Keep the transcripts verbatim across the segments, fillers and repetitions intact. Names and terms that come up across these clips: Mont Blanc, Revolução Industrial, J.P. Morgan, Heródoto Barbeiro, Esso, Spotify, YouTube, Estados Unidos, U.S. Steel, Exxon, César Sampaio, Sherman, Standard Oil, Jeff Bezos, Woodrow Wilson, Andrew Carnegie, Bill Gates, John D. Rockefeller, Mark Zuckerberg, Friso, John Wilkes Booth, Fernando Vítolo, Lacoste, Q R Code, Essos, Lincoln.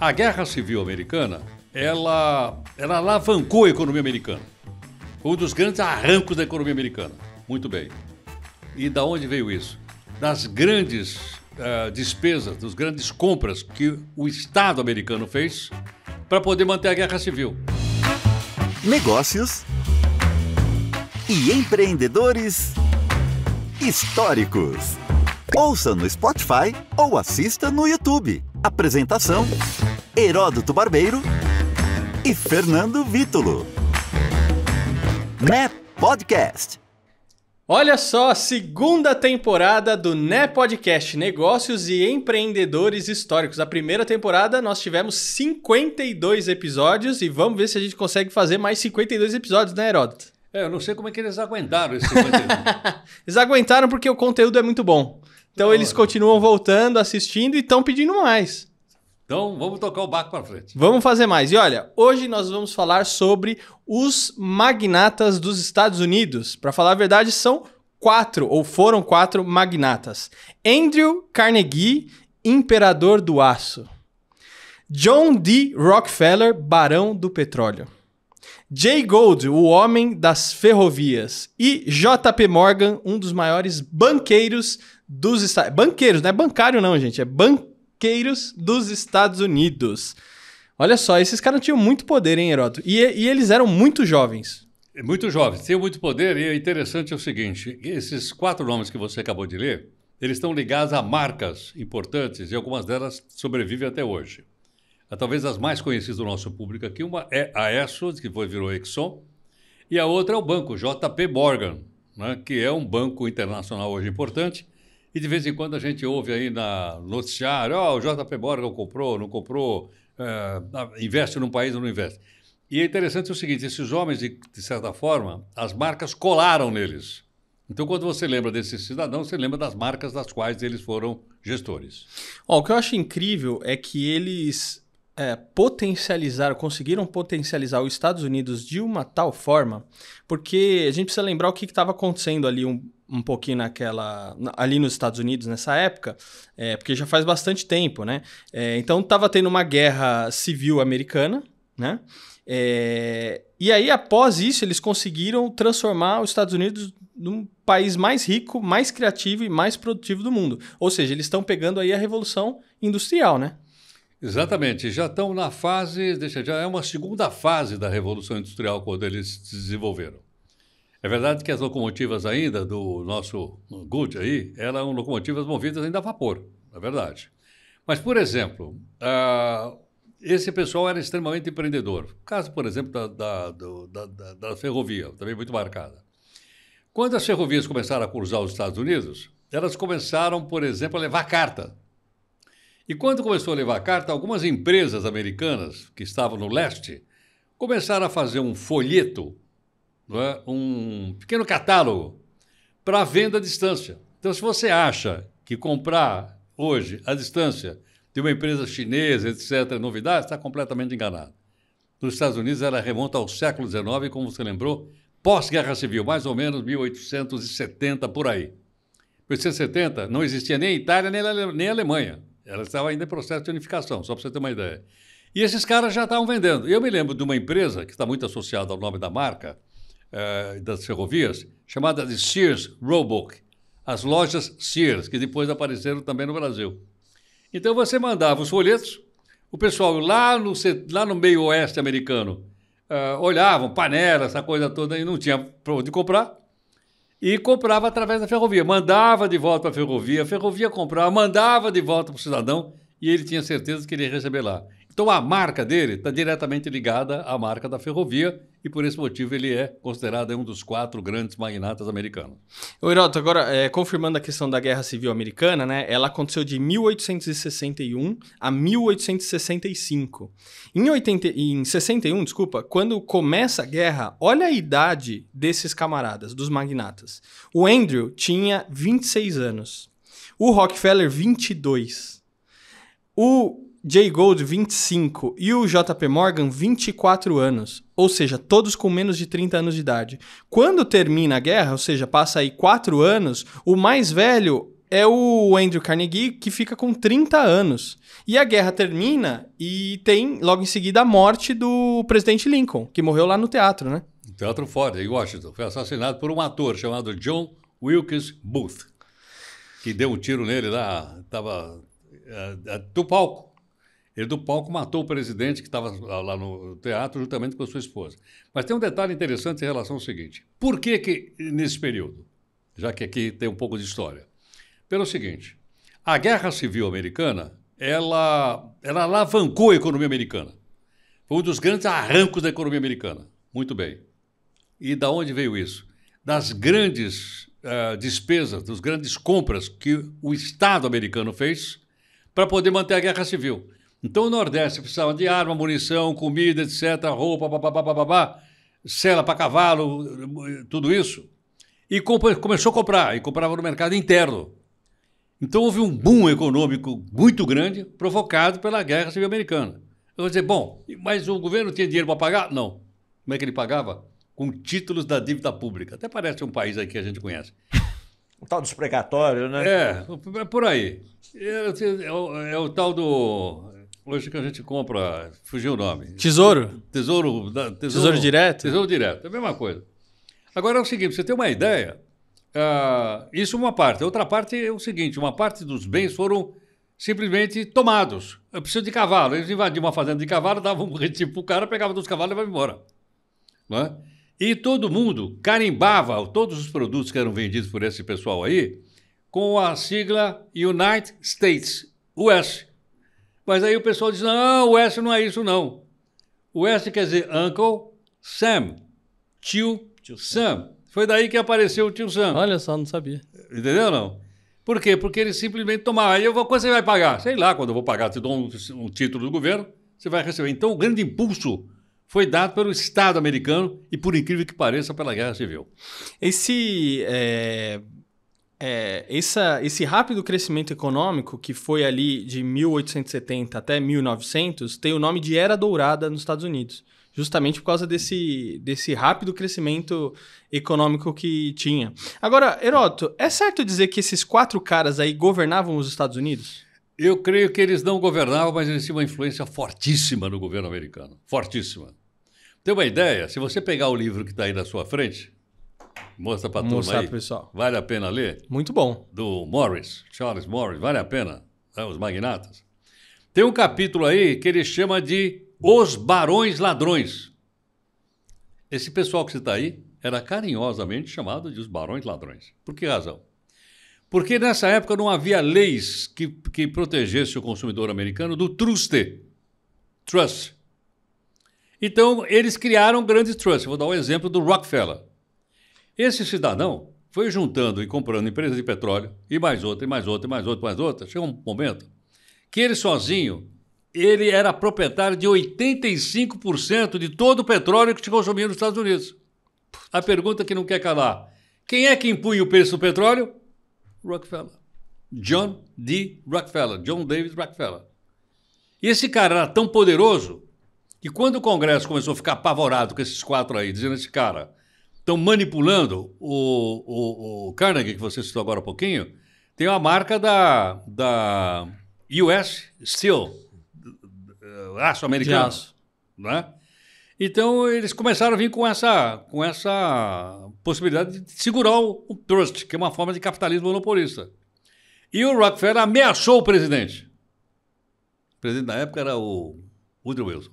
A Guerra Civil Americana, ela, ela alavancou a economia americana. Foi um dos grandes arrancos da economia americana. Muito bem. E da onde veio isso? Das grandes uh, despesas, das grandes compras que o Estado americano fez para poder manter a Guerra Civil. Negócios e empreendedores históricos. Ouça no Spotify ou assista no YouTube. Apresentação: Heródoto Barbeiro e Fernando Vítolo. Né Podcast. Olha só a segunda temporada do Né Podcast, Negócios e Empreendedores Históricos. A primeira temporada nós tivemos cinquenta e dois episódios e vamos ver se a gente consegue fazer mais cinquenta e dois episódios, né, Heródoto? É, eu não sei como é que eles aguentaram esse conteúdo. Eles aguentaram porque o conteúdo é muito bom. Então eles continuam voltando, assistindo e estão pedindo mais. Então vamos tocar o barco para frente. Vamos fazer mais. E olha, hoje nós vamos falar sobre os magnatas dos Estados Unidos. Para falar a verdade, são quatro, ou foram quatro magnatas. Andrew Carnegie, imperador do aço. John D. Rockefeller, barão do petróleo. Jay Gould, o homem das ferrovias. E J P. Morgan, um dos maiores banqueiros dos Estados... Banqueiros, não é bancário não, gente, é banqueiro. Banqueiros dos Estados Unidos. Olha só, esses caras tinham muito poder, hein, Heródoto? E, e eles eram muito jovens. Muito jovens, tinham muito poder. E é interessante o seguinte, esses quatro nomes que você acabou de ler, eles estão ligados a marcas importantes e algumas delas sobrevivem até hoje. Talvez as mais conhecidas do nosso público aqui, uma é a Essos, que foi, virou Exxon, e a outra é o banco J P. Morgan, né, que é um banco internacional hoje importante. E de vez em quando a gente ouve aí na noticiário, ó, oh, o J P. Morgan comprou, não comprou, uh, investe num país ou não investe. E é interessante o seguinte, esses homens, de, de certa forma, as marcas colaram neles. Então, quando você lembra desses cidadãos, você lembra das marcas das quais eles foram gestores. Oh, o que eu acho incrível é que eles é, potencializaram, conseguiram potencializar os Estados Unidos de uma tal forma, porque a gente precisa lembrar o que estava acontecendo ali um um pouquinho naquela, ali nos Estados Unidos nessa época, é, porque já faz bastante tempo, né? É, então estava tendo uma guerra civil americana, né? É, e aí após isso eles conseguiram transformar os Estados Unidos num país mais rico, mais criativo e mais produtivo do mundo. Ou seja, eles estão pegando aí a revolução industrial, né? Exatamente, já estão na fase, deixa, já é uma segunda fase da revolução industrial quando eles se desenvolveram. É verdade que as locomotivas ainda do nosso Gould aí, eram locomotivas movidas ainda a vapor, é verdade. Mas, por exemplo, uh, esse pessoal era extremamente empreendedor. Caso, por exemplo, da, da, do, da, da, da ferrovia, também muito marcada. Quando as ferrovias começaram a cruzar os Estados Unidos, elas começaram, por exemplo, a levar carta. E quando começou a levar carta, algumas empresas americanas que estavam no leste começaram a fazer um folheto, um pequeno catálogo para venda à distância. Então, se você acha que comprar hoje à distância de uma empresa chinesa, etcétera, é novidade, está completamente enganado. Nos Estados Unidos, ela remonta ao século dezenove, como você lembrou, pós-guerra civil, mais ou menos mil oitocentos e setenta, por aí. Em mil oitocentos e setenta, não existia nem a Itália, nem a, nem a Alemanha. Ela estava ainda em processo de unificação, só para você ter uma ideia. E esses caras já estavam vendendo. Eu me lembro de uma empresa que está muito associada ao nome da marca, das ferrovias, chamada de Sears Roebuck, as lojas Sears, que depois apareceram também no Brasil. Então você mandava os folhetos, o pessoal lá no, lá no meio oeste americano uh, olhavam, panela, essa coisa toda, e não tinha para onde comprar, e comprava através da ferrovia, mandava de volta para a ferrovia, a ferrovia comprava, mandava de volta para o cidadão, e ele tinha certeza que ele ia receber lá. Então a marca dele está diretamente ligada à marca da ferrovia e por esse motivo ele é considerado um dos quatro grandes magnatas americanos. Heródoto, agora é, confirmando a questão da Guerra Civil Americana, né? Ela aconteceu de mil oitocentos e sessenta e um a mil oitocentos e sessenta e cinco. Em, oitenta, em sessenta e um, desculpa, quando começa a guerra, olha a idade desses camaradas, dos magnatas. O Andrew tinha vinte e seis anos, o Rockefeller vinte e dois, o Jay Gould, vinte e cinco, e o J P. Morgan, vinte e quatro anos. Ou seja, todos com menos de trinta anos de idade. Quando termina a guerra, ou seja, passa aí quatro anos, o mais velho é o Andrew Carnegie, que fica com trinta anos. E a guerra termina e tem, logo em seguida, a morte do presidente Lincoln, que morreu lá no teatro, né? Teatro Ford, em Washington. Foi assassinado por um ator chamado John Wilkes Booth, que deu um tiro nele lá, tava, uh, do palco. Ele do palco matou o presidente que estava lá no teatro juntamente com a sua esposa. Mas tem um detalhe interessante em relação ao seguinte. Por que que nesse período? Já que aqui tem um pouco de história. Pelo seguinte, a Guerra Civil Americana, ela, ela alavancou a economia americana. Foi um dos grandes arrancos da economia americana. Muito bem. E da onde veio isso? Das grandes uh, despesas, das grandes compras que o Estado americano fez para poder manter a Guerra Civil. Então o Nordeste precisava de arma, munição, comida, etcétera, roupa, babá, babá, sela para cavalo, tudo isso. E começou a comprar, e comprava no mercado interno. Então houve um boom econômico muito grande provocado pela Guerra Civil Americana. Eu vou dizer, bom, mas o governo tinha dinheiro para pagar? Não. Como é que ele pagava? Com títulos da dívida pública. Até parece um país aí que a gente conhece. O tal dos precatórios, né? É, é por aí. É, é, é, o, é o tal do... Hoje que a gente compra... Fugiu o nome. Tesouro? Tesouro... Tesouro, tesouro direto? Tesouro direto, é a mesma coisa. Agora é o seguinte, você tem uma ideia, uh, isso é uma parte. A outra parte é o seguinte, uma parte dos bens foram simplesmente tomados. Eu preciso de cavalo. Eles invadiam uma fazenda de cavalo, davam um retiro para o cara, pegavam dos cavalos e levavam embora. Não é? E todo mundo carimbava todos os produtos que eram vendidos por esse pessoal aí com a sigla United States, U S. Mas aí o pessoal diz, não, U S não é isso não. U S quer dizer Uncle Sam, tio Sam. Foi daí que apareceu o tio Sam. Olha só, não sabia. Entendeu não? Por quê? Porque ele simplesmente tomava. Aí eu vou, quando você vai pagar? Sei lá, quando eu vou pagar, te dou um, um título do governo, você vai receber. Então o grande impulso foi dado pelo Estado americano e, por incrível que pareça, pela Guerra Civil. Esse, é, é, essa, esse rápido crescimento econômico, que foi ali de mil oitocentos e setenta até mil e novecentos, tem o nome de Era Dourada nos Estados Unidos. Justamente por causa desse, desse rápido crescimento econômico que tinha. Agora, Heródoto, é certo dizer que esses quatro caras aí governavam os Estados Unidos? Eu creio que eles não governavam, mas eles tinham uma influência fortíssima no governo americano. Fortíssima. Tem uma ideia? Se você pegar o livro que está aí na sua frente, mostra para a turma aí, pessoal. Vale a pena ler? Muito bom. Do Morris, Charles Morris, vale a pena, né? Os magnatas. Tem um capítulo aí que ele chama de Os Barões Ladrões. Esse pessoal que está aí era carinhosamente chamado de os Barões Ladrões. Por que razão? Porque nessa época não havia leis que, que protegesse o consumidor americano do truste. Trust. Então, eles criaram um grande trust. Vou dar um exemplo do Rockefeller. Esse cidadão foi juntando e comprando empresas de petróleo, e mais outra, e mais outra, e mais outra, e mais outra. Chegou um momento que ele sozinho... ele era proprietário de oitenta e cinco por cento de todo o petróleo que se consumia nos Estados Unidos. A pergunta que não quer calar. Quem é que impunha o preço do petróleo? Rockefeller. John D. Rockefeller. John David Rockefeller. E esse cara era tão poderoso que quando o Congresso começou a ficar apavorado com esses quatro aí, dizendo esse cara, estão manipulando o, o, o Carnegie, que você citou agora há pouquinho, tem uma marca da, da U S Steel. Aço americano, de aço. Né? Então eles começaram a vir com essa, com essa possibilidade de segurar o, o trust, que é uma forma de capitalismo monopolista. E o Rockefeller ameaçou o presidente. O presidente na época era o Woodrow Wilson,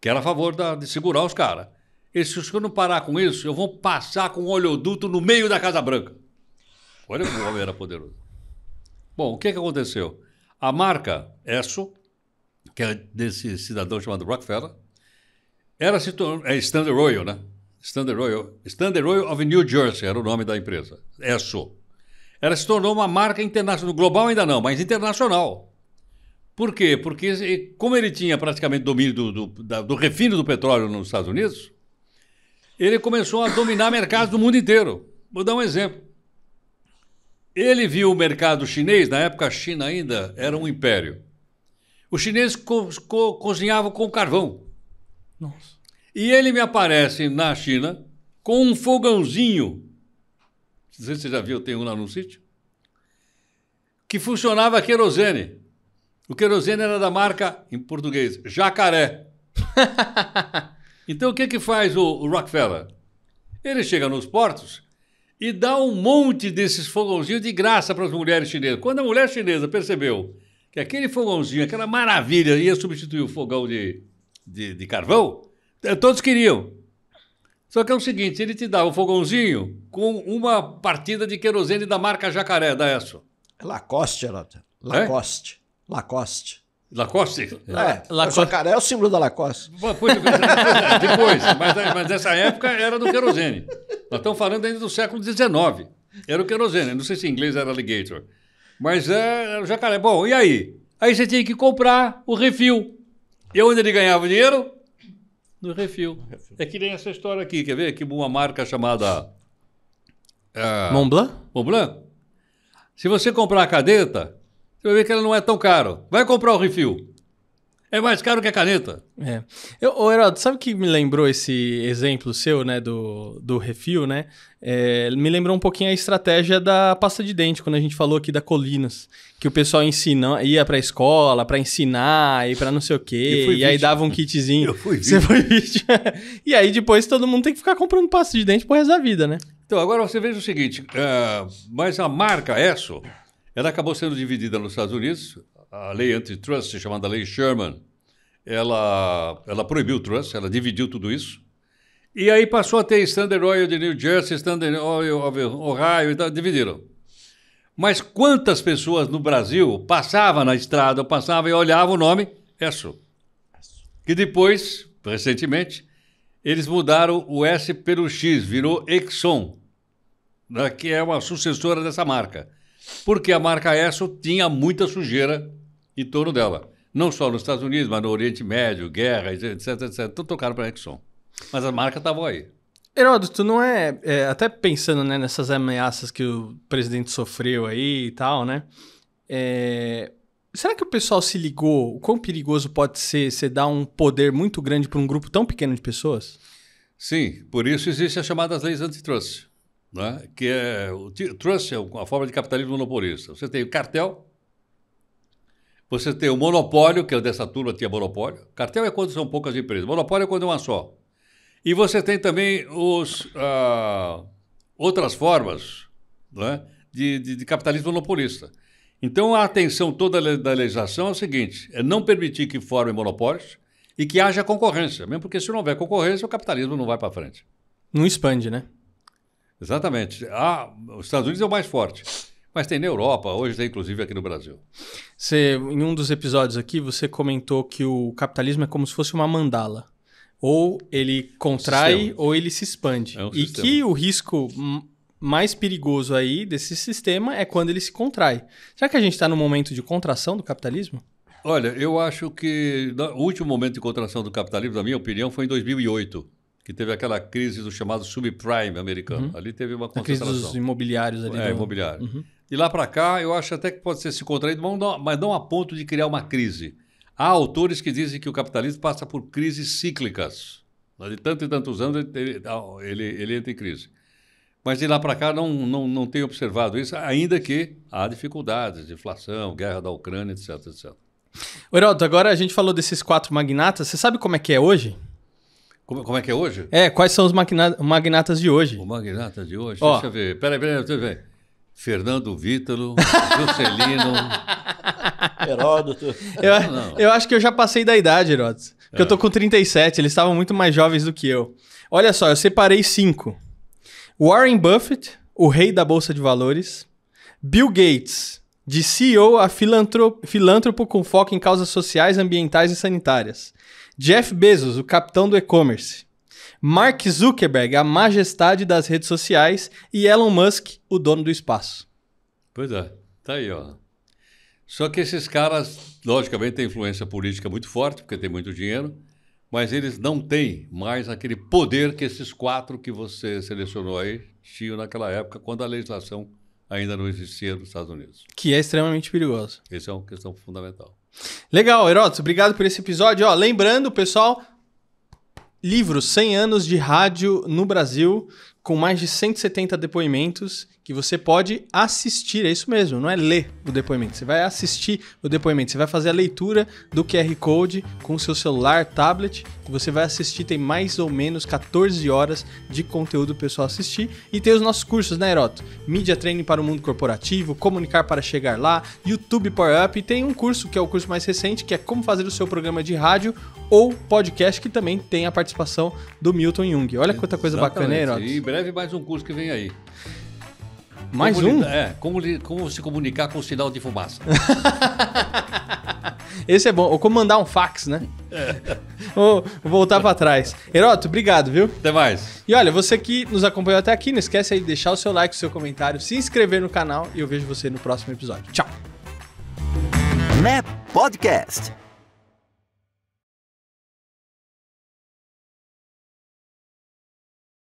que era a favor da, de segurar os caras. E se eu não parar com isso, eu vou passar com um oleoduto no meio da Casa Branca. Olha como o homem era poderoso. Bom, o que, que aconteceu? A marca Essos, que é desse cidadão chamado Rockefeller, era se tornou, é Standard Oil, né? Standard Oil, Standard Oil of New Jersey era o nome da empresa, Esso. Ela se tornou uma marca internacional, global ainda não, mas internacional. Por quê? Porque como ele tinha praticamente domínio do, do, da, do refino do petróleo nos Estados Unidos, ele começou a dominar mercados do mundo inteiro. Vou dar um exemplo. Ele viu o mercado chinês, na época a China ainda era um império. Os chineses co co cozinhavam com carvão. Nossa. E ele me aparece na China com um fogãozinho. Não sei se você já viu, tem um lá no sítio. que funcionava a querosene. O querosene era da marca, em português, Jacaré. Então o que, que faz o, o Rockefeller? Ele chega nos portos e dá um monte desses fogãozinhos de graça para as mulheres chinesas. Quando a mulher chinesa percebeu que aquele fogãozinho, aquela maravilha, ia substituir o fogão de, de, de carvão, todos queriam. Só que é o seguinte, ele te dá um fogãozinho com uma partida de querosene da marca Jacaré, da Essos. Lacoste, Heródoto. Lacoste. É? Lacoste. Lacoste? É, Lacoste. O Jacaré é o símbolo da Lacoste. Depois, depois mas, mas nessa época era do querosene. Nós estamos falando ainda do século dezenove. Era o querosene, não sei se em inglês era alligator. Mas era o Jacaré. Bom, e aí? Aí você tinha que comprar o refil. E onde ele ganhava dinheiro? No refil. É que nem essa história aqui, quer ver? Que uma marca chamada... Uh, Mont Blanc? Mont Blanc. Se você comprar a caneta, você vai ver que ela não é tão caro. Vai comprar o refil. É mais caro que a caneta. É. Eu, ô, Heródoto, sabe o que me lembrou esse exemplo seu, né, do, do refil, né? É, me lembrou um pouquinho a estratégia da pasta de dente, quando a gente falou aqui da Colinas, que o pessoal ensina, ia pra escola pra ensinar e pra não sei o quê, e aí dava um kitzinho. Eu fui vítima. Você foi vítima. E aí depois todo mundo tem que ficar comprando pasta de dente pro resto da vida, né? Então, agora você veja o seguinte, uh, mas a marca Esso, ela acabou sendo dividida nos Estados Unidos, a lei antitrust, chamada lei Sherman, ela, ela proibiu o trust, ela dividiu tudo isso. E aí passou a ter Standard Oil de New Jersey, Standard Oil of Ohio, e tal, dividiram. Mas quantas pessoas no Brasil passavam na estrada, passavam e olhavam o nome Esso? Que depois, recentemente, eles mudaram o S pelo X, virou Exxon, né, que é uma sucessora dessa marca. Porque a marca Esso tinha muita sujeira em torno dela. Não só nos Estados Unidos, mas no Oriente Médio, guerra, etc, etcétera. Então tocaram para a Exxon. Mas a marca estava aí. Heródoto, não é, é... Até pensando, né, nessas ameaças que o presidente sofreu aí e tal, né? É... Será que o pessoal se ligou? O quão perigoso pode ser você dar um poder muito grande para um grupo tão pequeno de pessoas? Sim, por isso existem as chamadas leis antitrust. Né? Que é, o trust é uma forma de capitalismo monopolista. Você tem o cartel, você tem o monopólio, que é dessa turma tinha monopólio. Cartel é quando são poucas empresas, monopólio é quando é uma só. E você tem também os, ah, outras formas, né, de, de, de capitalismo monopolista. Então, a atenção toda da legislação é o seguinte, é não permitir que formem monopólios e que haja concorrência, mesmo porque se não houver concorrência, o capitalismo não vai para frente. Não expande, né? Exatamente. Ah, os Estados Unidos é o mais forte, mas tem na Europa, hoje tem inclusive aqui no Brasil. Você, em um dos episódios aqui, você comentou que o capitalismo é como se fosse uma mandala. Ou ele contrai, sistema. Ou ele se expande. É um e sistema. Que o risco... mais perigoso aí desse sistema é quando ele se contrai. Será que a gente está num momento de contração do capitalismo? Olha, eu acho que o último momento de contração do capitalismo, na minha opinião, foi em dois mil e oito, que teve aquela crise do chamado subprime americano. Uhum. Ali teve uma concentração. A crise dos imobiliários ali. É, do... imobiliário. Uhum. E lá para cá, eu acho até que pode ser se contraído, mas não a ponto de criar uma crise. Há autores que dizem que o capitalismo passa por crises cíclicas. De tanto e tantos anos ele, ele, ele entra em crise. Mas de lá para cá não, não, não tenho observado isso, ainda que há dificuldades, inflação, guerra da Ucrânia, etc, etcétera. Heródoto, agora a gente falou desses quatro magnatas. Você sabe como é que é hoje? Como, como é que é hoje? É, quais são os magna, magnatas de hoje? O magnata de hoje? Ó. Deixa eu ver. Peraí, peraí, deixa eu ver. Fernando Vítolo, Juscelino... Heródoto. Eu, não, não. eu acho que eu já passei da idade, Heródoto. Porque é. Eu tô com trinta e sete, eles estavam muito mais jovens do que eu. Olha só, eu separei cinco. Warren Buffett, o rei da Bolsa de Valores. Bill Gates, de C E O a filantropo, filântropo com foco em causas sociais, ambientais e sanitárias. Jeff Bezos, o capitão do e-commerce. Mark Zuckerberg, a majestade das redes sociais. E Elon Musk, o dono do espaço. Pois é, tá aí, ó. Só que esses caras, logicamente, têm influência política muito forte, porque tem muito dinheiro. Mas eles não têm mais aquele poder que esses quatro que você selecionou aí tinham naquela época, quando a legislação ainda não existia nos Estados Unidos. Que é extremamente perigoso. Essa é uma questão fundamental. Legal, Heródoto, obrigado por esse episódio. Ó, lembrando, pessoal, livro cem anos de rádio no Brasil, com mais de cento e setenta depoimentos que você pode assistir, é isso mesmo, não é ler o depoimento, você vai assistir o depoimento, você vai fazer a leitura do Q R Code com o seu celular, tablet, que você vai assistir, tem mais ou menos quatorze horas de conteúdo pessoal assistir, e tem os nossos cursos, né, Heródoto? Mídia Training para o Mundo Corporativo, Comunicar para Chegar Lá, YouTube Power Up, e tem um curso, que é o curso mais recente, que é Como Fazer o Seu Programa de Rádio ou Podcast, que também tem a participação do Milton Jung. Olha quanta coisa bacana, né, Heródoto? E em breve mais um curso que vem aí. Mais como um? Li, é, como, li, como se comunicar com o sinal de fumaça. Esse é bom. Ou como mandar um fax, né? É. Ou voltar para trás. Heródoto, obrigado, viu? Até mais. E olha, você que nos acompanhou até aqui, não esquece aí de deixar o seu like, o seu comentário, se inscrever no canal, e eu vejo você no próximo episódio. Tchau! Né Podcast.